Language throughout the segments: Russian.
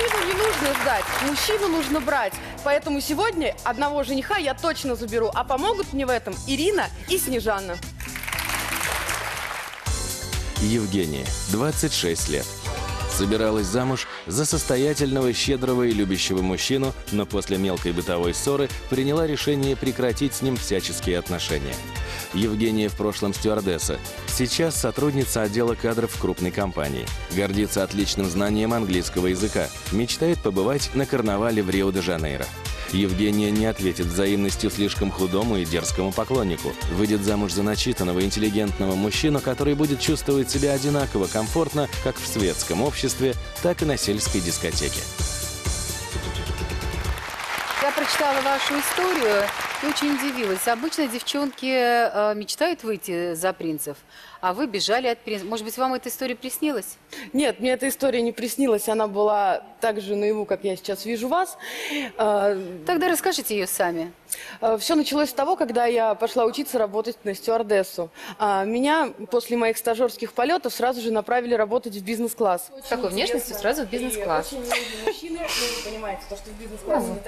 мужчину не нужно ждать, мужчину нужно брать. Поэтому сегодня одного жениха я точно заберу. А помогут мне в этом Ирина и Снежанна. Евгения, 26 лет. Собиралась замуж за состоятельного, щедрого и любящего мужчину, но после мелкой бытовой ссоры приняла решение прекратить с ним всяческие отношения. Евгения в прошлом стюардесса, сейчас сотрудница отдела кадров в крупной компании. Гордится отличным знанием английского языка, мечтает побывать на карнавале в Рио-де-Жанейро. Евгения не ответит взаимностью слишком худому и дерзкому поклоннику. Выйдет замуж за начитанного, интеллигентного мужчину, который будет чувствовать себя одинаково комфортно как в светском обществе, так и на сельской дискотеке. Я прочитала вашу историю и очень удивилась. Обычно девчонки мечтают выйти за принцев, а вы бежали от принцев. Может быть, вам эта история приснилась? Нет, мне эта история не приснилась. Она была так же наяву, как я сейчас вижу вас. Тогда расскажите ее сами. Все началось с того, когда я пошла учиться работать на стюардессу. Меня после моих стажерских полетов сразу же направили работать в бизнес-класс. С такой внешностью сразу в бизнес-класс.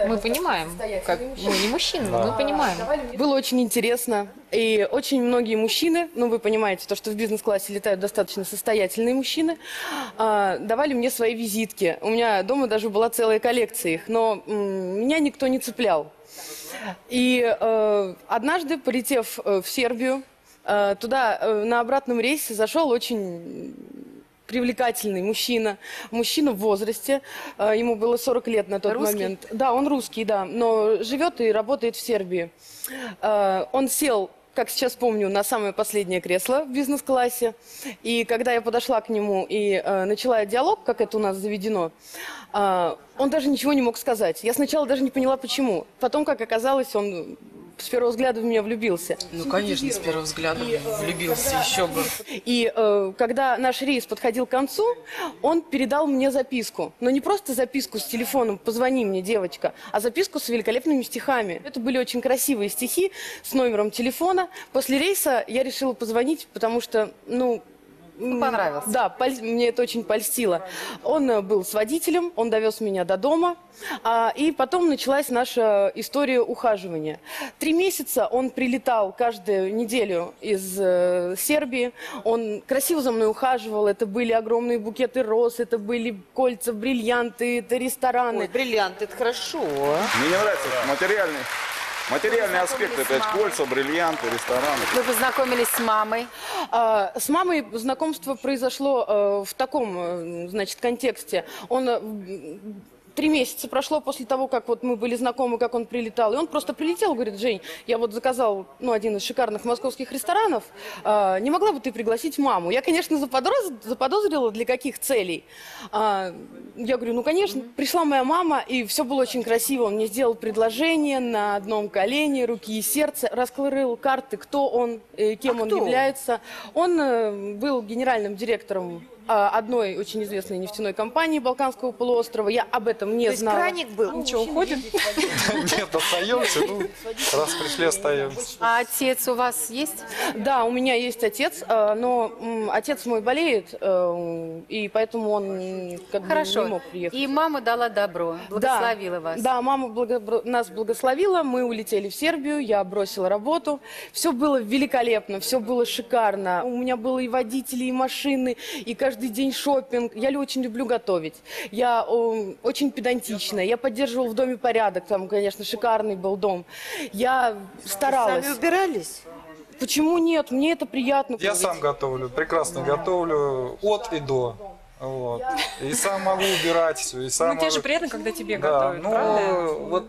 Мы понимаем, как мы не мужчины, но мы понимаем. Было очень интересно. И очень многие мужчины, ну вы понимаете, то, что в бизнес-классе летают достаточно состоятельные мужчины, давали мне свои визитки. У меня дома даже была целая коллекция их, но меня никто не цеплял. И однажды, полетев в Сербию, туда на обратном рейсе зашел очень привлекательный мужчина. Мужчина в возрасте, ему было 40 лет на тот момент. Да, он русский, да, но живет и работает в Сербии. Он сел, как сейчас помню, на самое последнее кресло в бизнес-классе. И когда я подошла к нему и начала диалог, как это у нас заведено, он даже ничего не мог сказать. Я сначала даже не поняла, почему. Потом, как оказалось, он с первого взгляда в меня влюбился. Ну, конечно, с первого взгляда влюбился, еще бы. И когда наш рейс подходил к концу, он передал мне записку. Но не просто записку с телефоном «Позвони мне, девочка», а записку с великолепными стихами. Это были очень красивые стихи с номером телефона. После рейса я решила позвонить, потому что, ну... Понравилось. Да, мне это очень польстило. Он был с водителем, он довез меня до дома. И потом началась наша история ухаживания. 3 месяца он прилетал каждую неделю из Сербии. Он красиво за мной ухаживал. Это были огромные букеты роз, это были кольца, бриллианты, это рестораны. Ой, бриллианты, это хорошо. Мне не нравится, материальный. Материальный аспект, это кольца, бриллианты, рестораны. Вы познакомились с мамой? С мамой знакомство произошло в таком, значит, контексте. Он... 3 месяца прошло после того, как вот мы были знакомы, как он прилетал. И он просто прилетел, говорит: Жень, я вот заказал, ну, один из шикарных московских ресторанов, не могла бы ты пригласить маму? Я, конечно, заподозрила, для каких целей. Я говорю, ну, конечно. Пришла моя мама, и все было очень красиво. Он мне сделал предложение на одном колене, руки и сердце, раскрыл карты, кто он, кем он является. Он был генеральным директором одной очень известной нефтяной компании Балканского полуострова. Я об этом не знала. То есть краник был? Ничего, уходим? Нет, остаемся. Раз пришли, остаемся. А отец у вас есть? Да, у меня есть отец, но отец мой болеет, и поэтому он как бы не мог приехать. И мама дала добро, благословила вас. Да, мама нас благословила, мы улетели в Сербию, я бросила работу. Все было великолепно, все было шикарно. У меня было и водители, и машины, и каждый день шопинг. Я очень люблю готовить. Я очень педантичная. Я поддерживала в доме порядок. Там, конечно, шикарный был дом. Я старалась. Вы сами убирались? Почему нет? Мне это приятно. Я сам готовлю. Прекрасно готовлю. От и до. Вот. И сам могу убирать все. И сам тебе же приятно, когда тебе готовят, правда? Вот...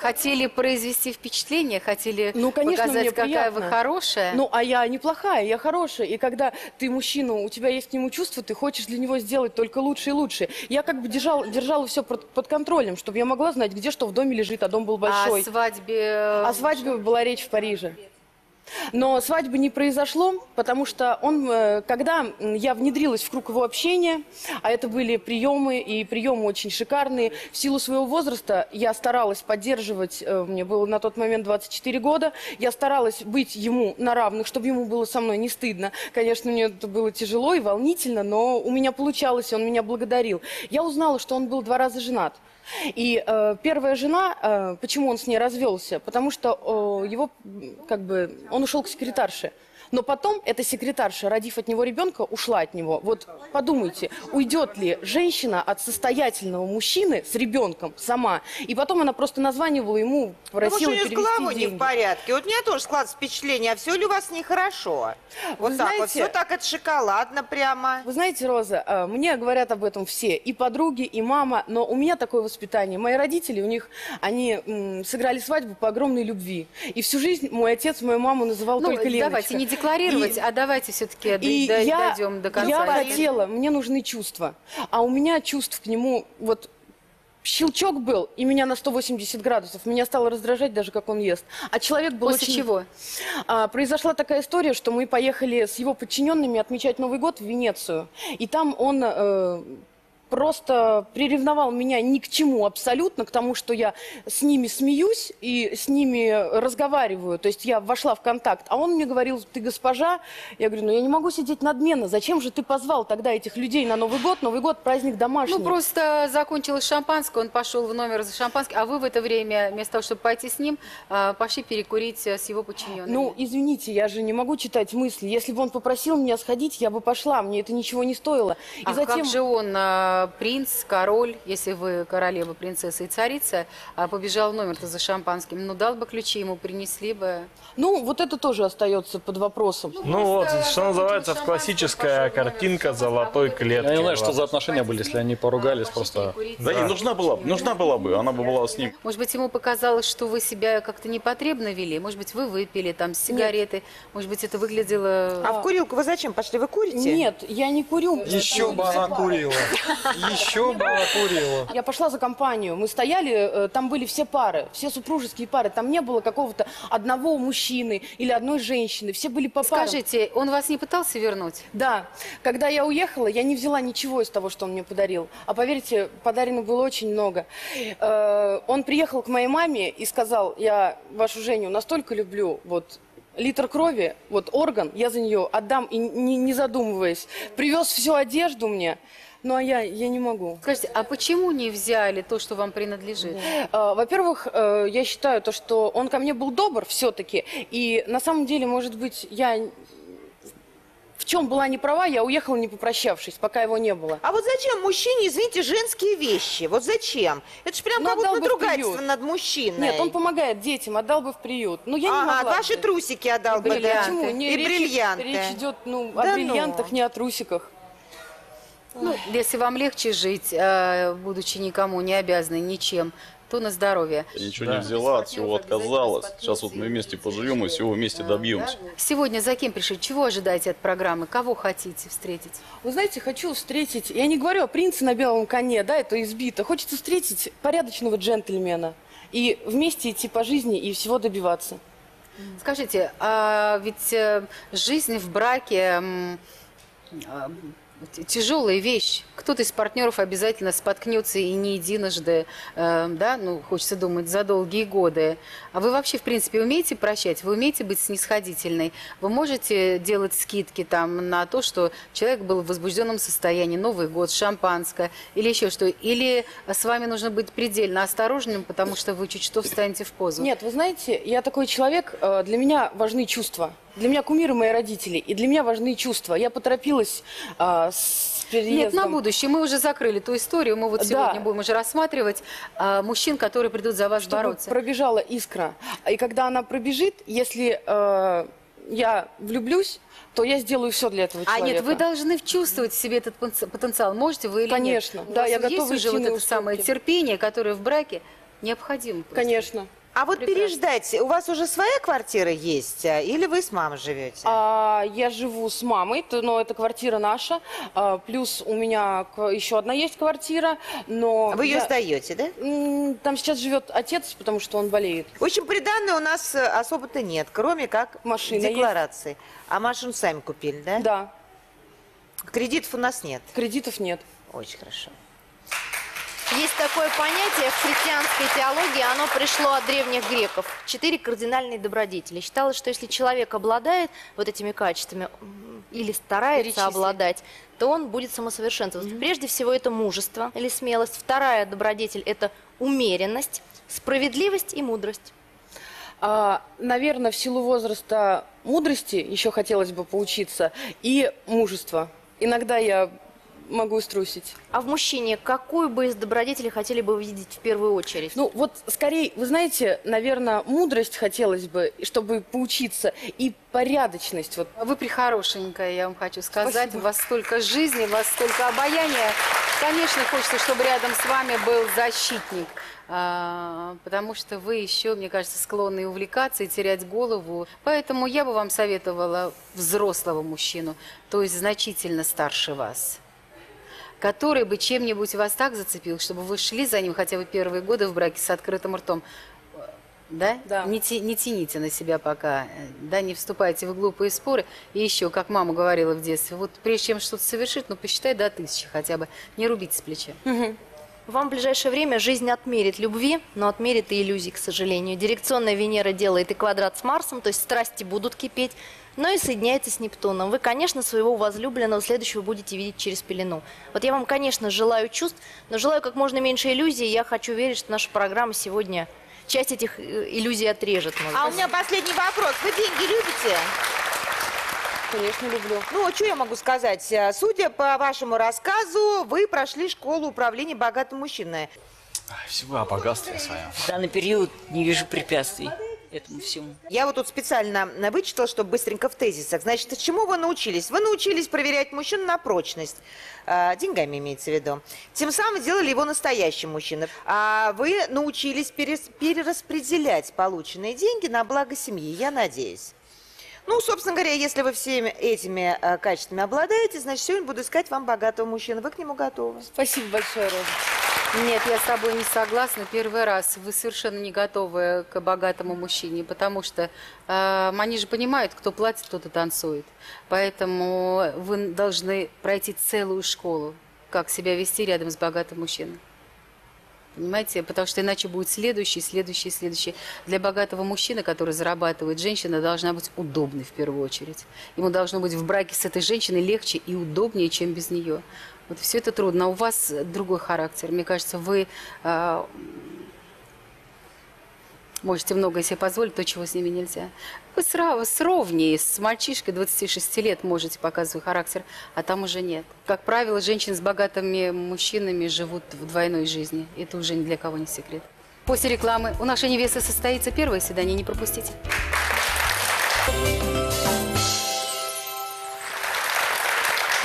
Хотели произвести впечатление, хотели, ну, конечно, показать, мне какая приятно. Вы хорошая. Ну, а я неплохая, я хорошая. И когда ты мужчина, у тебя есть к нему чувство, ты хочешь для него сделать только лучше и лучше. Я как бы держала все под контролем, чтобы я могла знать, где что в доме лежит, а дом был большой. О свадьбе была речь в Париже. Но свадьбы не произошло, потому что он, когда я внедрилась в круг его общения, а это были приемы, и приемы очень шикарные, в силу своего возраста я старалась поддерживать, мне было на тот момент 24 года, я старалась быть ему на равных, чтобы ему было со мной не стыдно. Конечно, мне это было тяжело и волнительно, но у меня получалось, он меня благодарил. Я узнала, что он был 2 раза женат. И первая жена, почему он с ней развелся? Потому что его, как бы, он ушел к секретарше. Но потом эта секретарша, родив от него ребенка, ушла от него. Вот подумайте, уйдет ли женщина от состоятельного мужчины с ребенком сама? И потом она просто названивала ему, просила перевести деньги. Потому что у нее с головой не в порядке. Вот у меня тоже складывается впечатление, а все ли у вас нехорошо? Вот так вот, все так это шоколадно прямо. Вы знаете, Роза, мне говорят об этом все, и подруги, и мама, но у меня такое воспитание. Мои родители, у них, они сыграли свадьбу по огромной любви. И всю жизнь мой отец, мою маму называл только Леночка. Давайте, не декларировать, а давайте все-таки дойдем до конца. Я хотела, мне нужны чувства, а у меня чувств к нему вот... Щелчок был, и меня на 180 градусов. Меня стало раздражать даже, как он ест. А человек был очень... После чего? Произошла такая история, что мы поехали с его подчиненными отмечать Новый год в Венецию. И там он... просто приревновал меня ни к чему абсолютно, к тому, что я с ними смеюсь и с ними разговариваю. То есть я вошла в контакт. А он мне говорил, ты госпожа. Я говорю, ну я не могу сидеть надменно. Зачем же ты позвал тогда этих людей на Новый год? Новый год, праздник домашний. Ну просто закончилось шампанское, он пошел в номер за шампанским. А вы в это время, вместо того, чтобы пойти с ним, пошли перекурить с его подчиненными. Ну извините, я же не могу читать мысли. Если бы он попросил меня сходить, я бы пошла. Мне это ничего не стоило. И а затем... как же он... принц, король, если вы королева, принцесса и царица, побежал в номер-то за шампанским, ну дал бы ключи, ему принесли бы. Ну, вот это тоже остается под вопросом. Ну вот, что называется, классическая картинка золотой клетки. Я не знаю, что за отношения были, если они поругались просто. Да не, нужна была бы, она бы была с ним. Может быть, ему показалось, что вы себя как-то непотребно вели, может быть, вы выпили там сигареты, может быть, это выглядело... А в курилку вы зачем пошли, вы курите? Нет, я не курю. Еще бы она курила. Еще бы курила. Я пошла за компанию. Мы стояли, там были все пары, все супружеские пары. Там не было какого-то одного мужчины или одной женщины. Все были по парам. Скажите, он вас не пытался вернуть? Да. Когда я уехала, я не взяла ничего из того, что он мне подарил. А поверьте, подарено было очень много. Он приехал к моей маме и сказал, я вашу Женю настолько люблю, вот... Литр крови, вот орган, я за нее отдам, и не задумываясь. Привез всю одежду мне, ну а я не могу. Скажите, а почему не взяли то, что вам принадлежит? Да. Во-первых, я считаю, то, что он ко мне был добр все-таки. И на самом деле, может быть, я... В чем была не права, я уехала, не попрощавшись, пока его не было. А вот зачем мужчине, извините, женские вещи? Вот зачем? Это же прям как будто надругательство над мужчиной. Нет, он помогает детям, отдал бы в приют. Но я не могла. А ваши трусики отдал бы, да? Почему? И бриллианты. Речь идет о бриллиантах, не о трусиках. Ну, если вам легче жить, будучи никому не обязанной ничем, то на здоровье. Я ничего не взяла, от всего отказалась. Сейчас вот мы вместе поживем и всего вместе добьемся. Сегодня за кем пришли? Чего ожидаете от программы? Кого хотите встретить? Вы знаете, хочу встретить, я не говорю о принце на белом коне, да, это избито. Хочется встретить порядочного джентльмена и вместе идти по жизни и всего добиваться. Скажите, а ведь жизнь в браке... тяжелая вещь. Кто-то из партнеров обязательно споткнется и не единожды, да, ну, хочется думать, за долгие годы. А вы вообще, в принципе, умеете прощать? Вы умеете быть снисходительной? Вы можете делать скидки там на то, что человек был в возбужденном состоянии, Новый год, шампанское или еще что? Или с вами нужно быть предельно осторожным, потому что вы чуть что встанете в позу? Нет, вы знаете, я такой человек, для меня важны чувства. Для меня кумиры мои родители, и для меня важны чувства. Я поторопилась с переездом. Нет, на будущее. Мы уже закрыли ту историю, мы вот сегодня будем уже рассматривать мужчин, которые придут за вас бороться. Пробежала искра. И когда она пробежит, если я влюблюсь, то я сделаю все для этого человека. А нет, вы должны чувствовать в себе этот потенциал. Можете вы или конечно, нет? Конечно. Да, я готова идти на уступки. Есть уже вот это самое терпение, которое в браке необходимо. Конечно. А вот прекрасно. Переждать, у вас уже своя квартира есть или вы с мамой живете? Я живу с мамой, но это квартира наша, плюс у меня еще одна есть квартира, но... Вы ее сдаете, да? Там сейчас живет отец, потому что он болеет. В общем, приданое у нас особо-то нет, кроме как машина декларации. Есть. А машину сами купили, да? Да. Кредитов у нас нет? Кредитов нет. Очень хорошо. Есть такое понятие в христианской теологии, оно пришло от древних греков. 4 кардинальные добродетели. Считалось, что если человек обладает вот этими качествами или старается обладать, то он будет самосовершенствоваться. Прежде всего, это мужество или смелость. Вторая добродетель – это умеренность, справедливость и мудрость. Наверное, в силу возраста мудрости еще хотелось бы поучиться и мужество. Иногда я... могу струсить. А в мужчине какую бы из добродетелей хотели бы увидеть в первую очередь? Ну, вот скорее, вы знаете, наверное, мудрость хотелось бы, чтобы поучиться, и порядочность. Вот. Вы прихорошенькая, я вам хочу сказать. Спасибо. У вас столько жизни, у вас столько обаяния. Конечно, хочется, чтобы рядом с вами был защитник. Потому что вы еще, мне кажется, склонны увлекаться и терять голову. Поэтому я бы вам советовала взрослого мужчину, то есть значительно старше вас, который бы чем-нибудь вас так зацепил, чтобы вы шли за ним хотя бы первые годы в браке с открытым ртом. Да? Да. Не тяните на себя пока, да, не вступайте в глупые споры. И еще, как мама говорила в детстве, вот прежде чем что-то совершить, ну, посчитай до 1000 хотя бы, не рубите с плеча. Угу. Вам в ближайшее время жизнь отмерит любви, но отмерит и иллюзий, к сожалению. Дирекционная Венера делает и квадрат с Марсом, то есть страсти будут кипеть, но и соединяется с Нептуном. Вы, конечно, своего возлюбленного следующего будете видеть через пелену. Вот я вам, конечно, желаю чувств, но желаю как можно меньше иллюзий. Я хочу верить, что наша программа сегодня часть этих иллюзий отрежет. А у меня последний вопрос. Вы деньги любите? Конечно, люблю. Ну, что я могу сказать? Судя по вашему рассказу, вы прошли школу управления богатым мужчиной. Всего о богатстве своем. В данный период не вижу препятствий этому всему. Я вот тут специально вычитала, чтобы быстренько в тезисах. Значит, чему вы научились? Вы научились проверять мужчин на прочность. Деньгами имеется в виду. Тем самым делали его настоящим мужчиной. А вы научились перераспределять полученные деньги на благо семьи, я надеюсь. Ну, собственно говоря, если вы всеми этими качествами обладаете, значит, сегодня буду искать вам богатого мужчину. Вы к нему готовы. Спасибо большое, Роза. Нет, я с тобой не согласна. Первый раз вы совершенно не готовы к богатому мужчине, потому что они же понимают, кто платит, тот и танцует. Поэтому вы должны пройти целую школу, как себя вести рядом с богатым мужчиной. Понимаете? Потому что иначе будет следующий, следующий, следующий. Для богатого мужчины, который зарабатывает, женщина должна быть удобной в первую очередь. Ему должно быть в браке с этой женщиной легче и удобнее, чем без нее. Вот все это трудно. А у вас другой характер. Мне кажется, вы можете многое себе позволить, то, чего с ними нельзя. Вы сравнее с мальчишкой 26 лет можете показывать свой характер, а там уже нет. Как правило, женщины с богатыми мужчинами живут в двойной жизни. Это уже ни для кого не секрет. После рекламы у нашей невесты состоится первое свидание, не пропустите.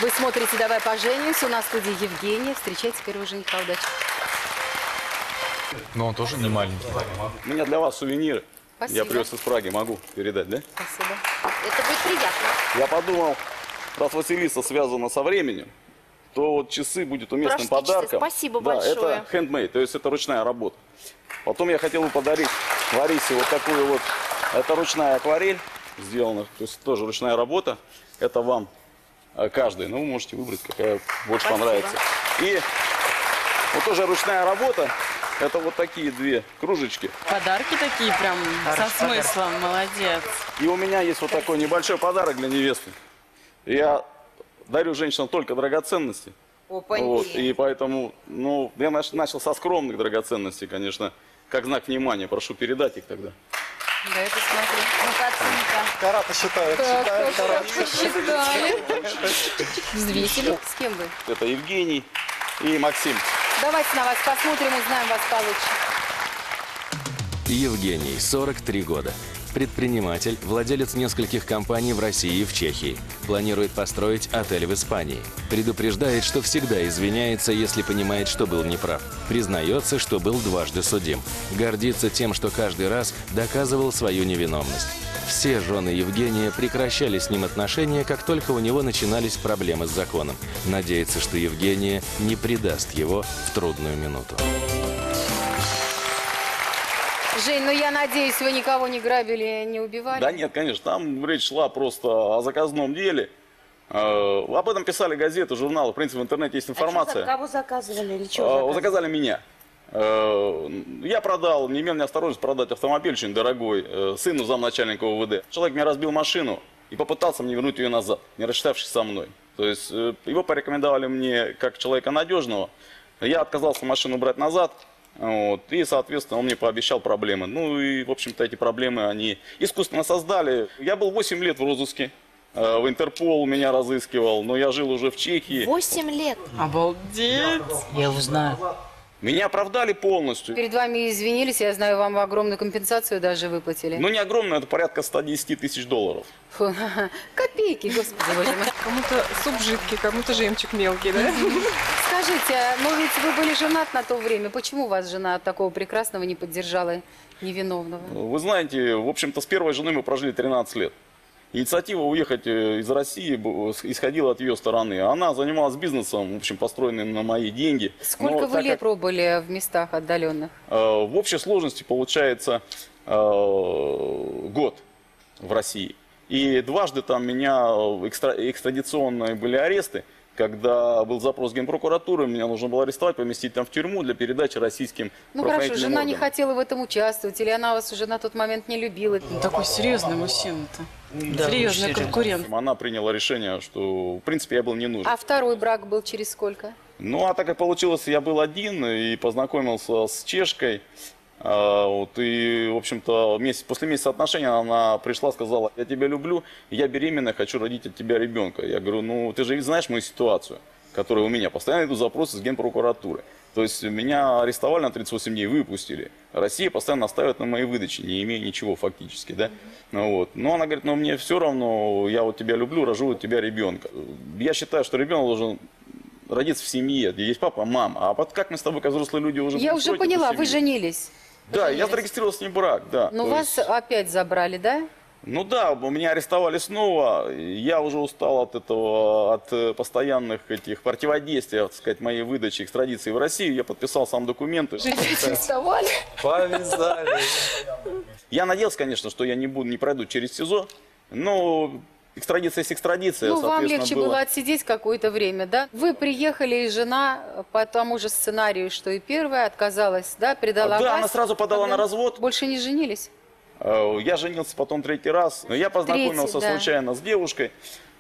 Вы смотрите «Давай поженимся». У нас в студии Евгения. Встречайте первого жениха. Удачи. Но он тоже не маленький. У меня для вас сувениры. Спасибо. Я привез из Праги, могу передать, да? Спасибо. Это будет приятно. Я подумал, раз Василиса связана со временем, то вот часы будет уместным подарком. Часы. Спасибо большое. Это хендмейд, то есть это ручная работа. Потом я хотел бы подарить Ларисе вот такую вот, это ручная акварель сделана, то есть тоже ручная работа. Это вам каждый, но вы можете выбрать, какая больше понравится. И вот тоже ручная работа. Это вот такие две кружечки. Подарки такие прям со смыслом, молодец. И у меня есть вот такой небольшой подарок для невесты. Я дарю женщинам только драгоценности. Вот, и поэтому, ну, я начал со скромных драгоценностей, конечно, как знак внимания. Прошу передать их тогда. Да, это смотри. Ну-ка, караты считают. С кем вы? Это Евгений и Максим. Давайте на вас посмотрим, узнаем вас получше. Евгений, 43 года. предприниматель, владелец нескольких компаний в России и в Чехии. Планирует построить отель в Испании. Предупреждает, что всегда извиняется, если понимает, что был неправ. Признается, что был дважды судим. Гордится тем, что каждый раз доказывал свою невиновность. Все жены Евгения прекращали с ним отношения, как только у него начинались проблемы с законом. Надеется, что Евгения не предаст его в трудную минуту. Жень, ну я надеюсь, вы никого не грабили, не убивали? Да нет, конечно, там речь шла просто о заказном деле. Об этом писали газеты, журналы, в принципе, в интернете есть информация. А кого заказывали или чего? Заказали меня. Я продал, не имел неосторожности продать автомобиль очень дорогой сыну замначальника УВД. Человек мне разбил машину и попытался мне вернуть ее назад, не рассчитавшись со мной. То есть его порекомендовали мне как человека надежного. Я отказался машину брать назад, вот, и, соответственно, он мне пообещал проблемы. Ну и, в общем-то, эти проблемы они искусственно создали. Я был 8 лет в розыске. В Интерпол меня разыскивал, но я жил уже в Чехии. 8 лет? Обалдеть! Я узнаю. Меня оправдали полностью. Перед вами извинились, я знаю, вам огромную компенсацию даже выплатили. Ну, не огромную, это порядка 110 тысяч долларов. Фу, копейки, господи боже мой. Кому-то суп жидкий, кому-то жемчуг мелкий, да? Скажите, ну ведь вы были женат на то время. Почему вас жена от такого прекрасного не поддержала, невиновного? Вы знаете, в общем-то, с первой женой мы прожили 13 лет. Инициатива уехать из России исходила от ее стороны. Она занималась бизнесом, в общем, построенным на мои деньги. Сколько вы лет пробыли в местах отдаленных? В общей сложности получается год в России. И дважды там меня экстрадиционные были аресты, когда был запрос Генпрокуратуры, меня нужно было арестовать, поместить там в тюрьму для передачи российским правоохранительным органам. Ну хорошо, жена не хотела в этом участвовать, или она вас уже на тот момент не любила? Ну, такой серьезный мужчина-то. Да, серьезный конкурент. Она приняла решение, что, в принципе, я был не нужен. А второй брак был через сколько? Ну, а так как получилось, я был один и познакомился с чешкой. Вот, и, в общем-то, после месяца отношений она пришла, сказала: я тебя люблю, я беременна, хочу родить от тебя ребенка. Я говорю: ну, ты же ведь знаешь мою ситуацию, которая у меня. Постоянно идут запросы с Генпрокуратуры. То есть меня арестовали на 38 дней, выпустили. Россия постоянно ставит на мои выдачи, не имея ничего фактически, да. Вот. Но она говорит: ну, мне все равно, я вот тебя люблю, рожу от тебя ребенка. Я считаю, что ребенок должен родиться в семье, где есть папа, мама. А вот как мы с тобой, как взрослые люди, уже... Я уже поняла, вы женились. Да, я зарегистрировал с ним брак, да. Но вас опять забрали, да? Ну да, меня арестовали снова. Я уже устал от этого, от постоянных этих противодействий, так сказать, моей выдачи экстрадиции в Россию. Я подписал сам документы. Арестовали? Повязали. Я надеялся, конечно, что я не пройду через СИЗО, но... Экстрадиция есть экстрадиция, ну, соответственно, вам легче было отсидеть какое-то время, да? Вы приехали, и жена по тому же сценарию, что и первая, отказалась, да, предала вас. Да, она сразу подала на развод. Больше не женились? Я женился потом третий раз. Но я познакомился случайно с девушкой,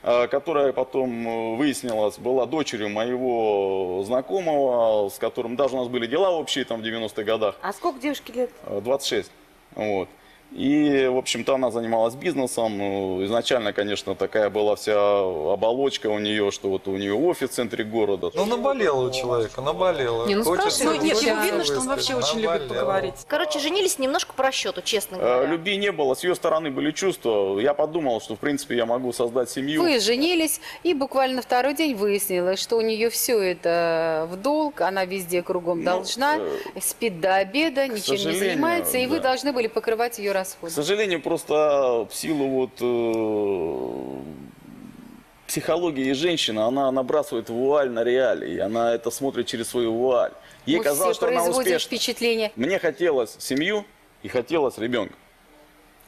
которая потом, выяснилось, была дочерью моего знакомого, с которым даже у нас были дела общие там в 90-х годах. А сколько девушке лет? 26, вот. И, в общем-то, она занималась бизнесом. Изначально, конечно, такая была вся оболочка у нее, что вот у нее офис в центре города. Ну, наболела у человека, наболела. Не, ну, спрашиваю, нет, ему видно, что он вообще очень любит поговорить. Короче, женились немножко по расчету, честно говоря. Любви не было, с ее стороны были чувства. Я подумал, что, в принципе, я могу создать семью. Вы женились, и буквально второй день выяснилось, что у нее все это в долг, она везде кругом должна, спит до обеда, ничем не занимается, и вы должны были покрывать ее расходы. К сожалению, просто в силу вот, психологии женщины, она набрасывает вуаль на реалии, она это смотрит через свою вуаль. Ей казалось, что она успешна. Мне хотелось семью и хотелось ребенка.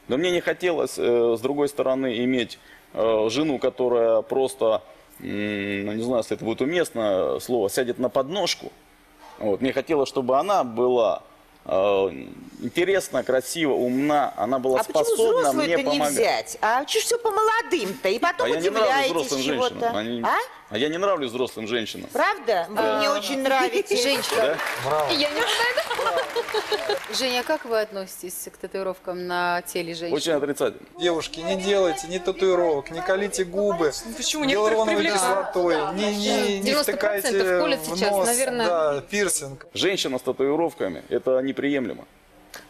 Но мне не хотелось, с другой стороны, иметь жену, которая просто, не знаю, если это будет уместно, слово, сядет на подножку. Вот. Мне хотелось, чтобы она была... интересно, красиво, умна, она была способна мне помогать. А почему взрослую-то не взять? А чё все по молодым-то? И потом удивляетесь чего-то. А я не нравлюсь взрослым женщинам. Правда? Вы мне очень нравитесь, женщина. Я не знаю. Женя, как вы относитесь к татуировкам на теле женщин? Очень отрицательно. Девушки, не делайте ни татуировок, не калите губы гиалуроновой кислотой, не втыкайте в нос пирсинг. Женщина с татуировками — это неприемлемо.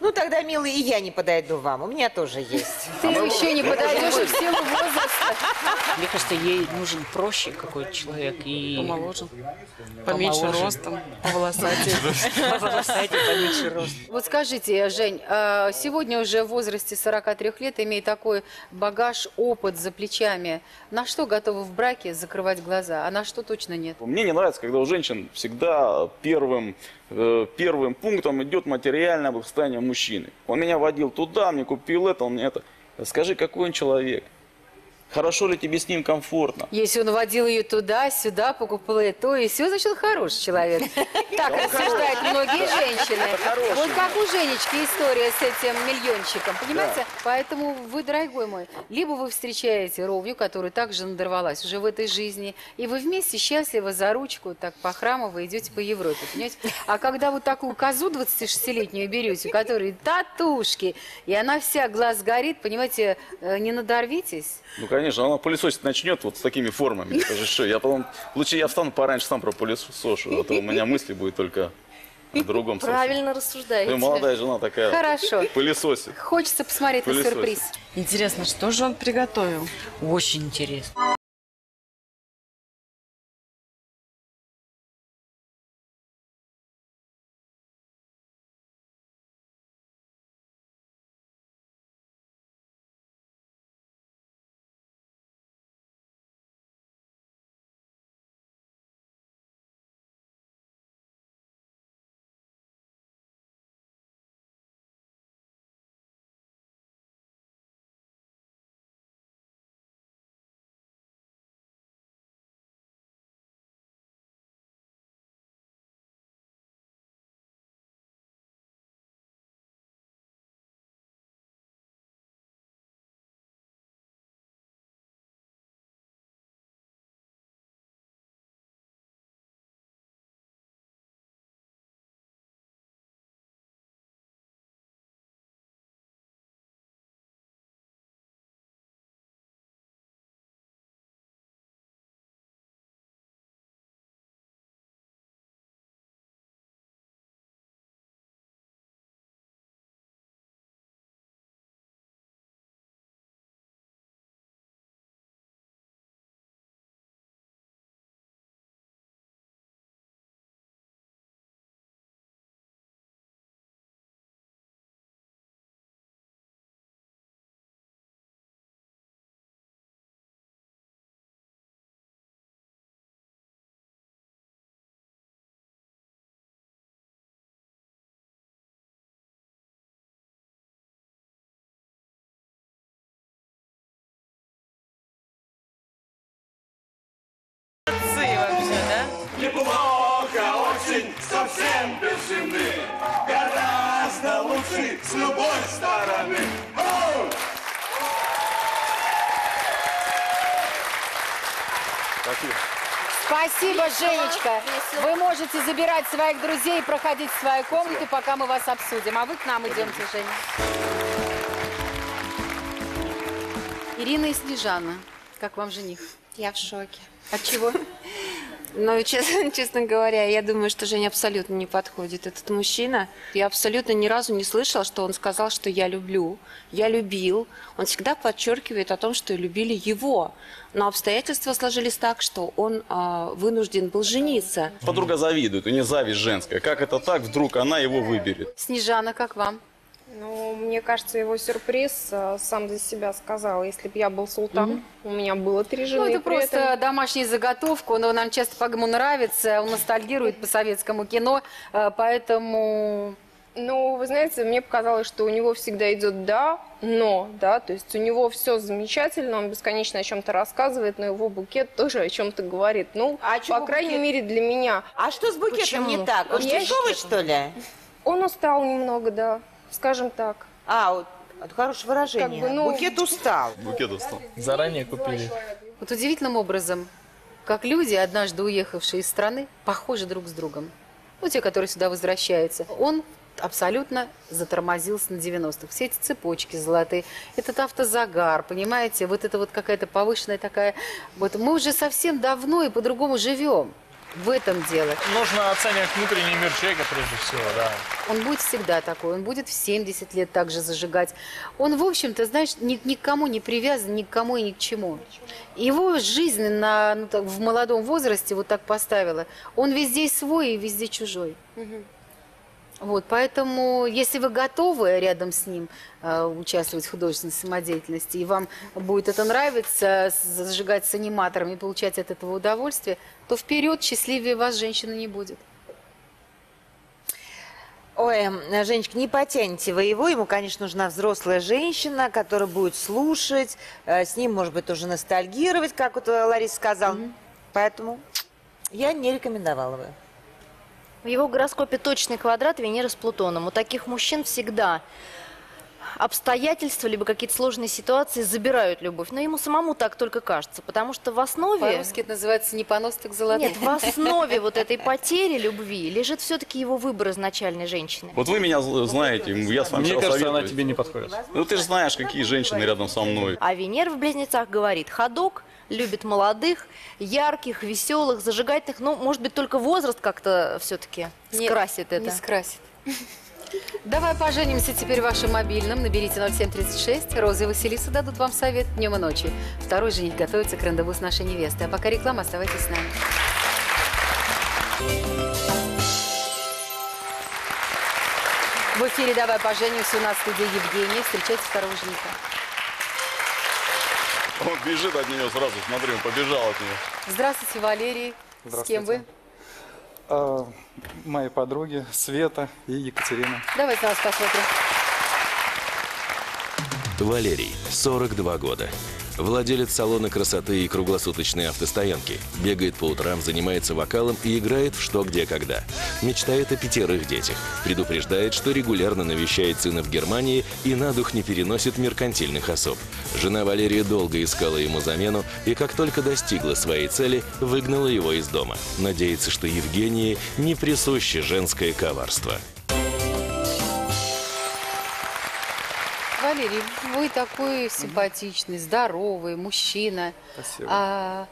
Ну тогда, милый, и я не подойду вам. У меня тоже есть. Ты еще не подойдешь в силу возраста. Мне кажется, ей нужен проще какой-то человек. И помоложе. Поменьше ростом. Поволосатее, поменьше ростом. Вот скажите, Жень, сегодня уже в возрасте 43 лет, имея такой багаж, опыт за плечами, на что готовы в браке закрывать глаза, а на что точно нет? Мне не нравится, когда у женщин всегда первым пунктом идет материальное благосостояние мужчины. Он меня водил туда, мне купил это, он мне это. Скажи, какой он человек? Хорошо ли тебе с ним комфортно? Если он водил ее туда, сюда, покупал и то, и все, значит, он хороший человек. Так рассуждают многие женщины. Вот как у Женечки история с этим миллиончиком, понимаете? Поэтому вы, дорогой мой, либо вы встречаете ровню, которая также надорвалась уже в этой жизни, и вы вместе счастливо за ручку, так по храму вы идете по Европе, понимаете? А когда вот такую козу 26-летнюю берете, у которой татушки, и она вся, глаз горит, понимаете, не надорвитесь. Конечно, она пылесосить начнет вот с такими формами. Скажи, что я потом лучше я встану пораньше, сам пропылесошу, а то у меня мысли будет только о другом. Правильно рассуждаете. Ну, молодая жена такая. Хорошо. Пылесосит. Хочется посмотреть пылесосит. На сюрприз. Интересно, что же он приготовил? Очень интересно. Совсем без жены, гораздо лучше с любой стороны. Оу! Спасибо. Спасибо, Женечка. Вы можете забирать своих друзей и проходить в свою комнату, пока мы вас обсудим. А вы к нам идемте, Женя. Ирина и Снежанна, как вам жених? Я в шоке. От чего? Но, честно говоря, я думаю, что Женя абсолютно не подходит. Этот мужчина, я абсолютно ни разу не слышала, что он сказал, что я люблю, я любил. Он всегда подчеркивает о том, что любили его. Но обстоятельства сложились так, что он вынужден был жениться. Подруга завидует, у нее зависть женская. Как это так, вдруг она его выберет? Снежана, как вам? Ну, мне кажется, его сюрприз сам за себя сказал. Если бы я был султан, у меня было 3 жены. Ну, это просто домашняя заготовка, но нам часто по-моему нравится, он ностальгирует по советскому кино, поэтому... Ну, вы знаете, мне показалось, что у него всегда идет «да», «но», да, то есть у него все замечательно, он бесконечно о чем-то рассказывает, но его букет тоже о чем-то говорит. Ну, по крайней мере, для меня. А что с букетом не так? Он тяжелый, что ли? Он устал немного, да. Скажем так. Вот хорошее выражение. Как бы, ну... Букет устал. Букет устал. Заранее купили. Вот удивительным образом, как люди, однажды уехавшие из страны, похожи друг с другом. Ну, те, которые сюда возвращаются. Он абсолютно затормозился на 90-х. Все эти цепочки золотые, этот автозагар, понимаете, вот это вот какая-то повышенная такая... Вот мы уже совсем давно и по-другому живем. В этом дело. Нужно оценивать внутренний мир человека прежде всего, да. Он будет всегда такой, он будет в 70 лет также зажигать. Он, в общем-то, знаешь, никому не привязан, никому и ни к чему. Его жизнь на, ну, так, в молодом возрасте вот так поставила. Он везде свой и везде чужой. Угу. Вот, поэтому, если вы готовы рядом с ним участвовать в художественной самодеятельности, и вам будет это нравиться, зажигать с аниматором и получать от этого удовольствие, то вперед, счастливее вас женщина не будет. Ой, Женечка, не потяните вы его, ему, конечно, нужна взрослая женщина, которая будет слушать, с ним, может быть, тоже ностальгировать, как вот Лариса сказала. Mm-hmm. Поэтому я не рекомендовала бы. В его гороскопе точный квадрат Венеры с Плутоном. У таких мужчин всегда обстоятельства, либо какие-то сложные ситуации забирают любовь. Но ему самому так только кажется, потому что в основе... По-русски это называется не понос, так золотой. Нет, в основе вот этой потери любви лежит все-таки его выбор изначальной женщины. Вот вы меня знаете, я с вами советую. Мне кажется, она тебе не подходит. Ну ты же знаешь, какие женщины рядом со мной. А Венера в Близнецах говорит ходок. Любит молодых, ярких, веселых, зажигательных. Ну, может быть, только возраст как-то все-таки скрасит это. Не скрасит. Давай поженимся теперь вашим мобильным. Наберите 0736. Роза и Василиса дадут вам совет днем и ночью. Второй жених готовится к рандеву с нашей невестой. А пока реклама, оставайтесь с нами. В эфире «Давай поженимся». У нас в студии Евгений. Встречайте второго жениха. Он бежит от нее сразу, смотри, он побежал от нее. Здравствуйте, Валерий. Здравствуйте. С кем вы? Мои подруги Света и Екатерина. Давайте на вас посмотрим. Валерий, 42 года. Владелец салона красоты и круглосуточной автостоянки. Бегает по утрам, занимается вокалом и играет в «Что, где, когда». Мечтает о 5 детях. Предупреждает, что регулярно навещает сына в Германии и на дух не переносит меркантильных особ. Жена Валерия долго искала ему замену и, как только достигла своей цели, выгнала его из дома. Надеется, что Евгении не присуще женское коварство. Валерий, вы такой симпатичный, здоровый мужчина. Спасибо. А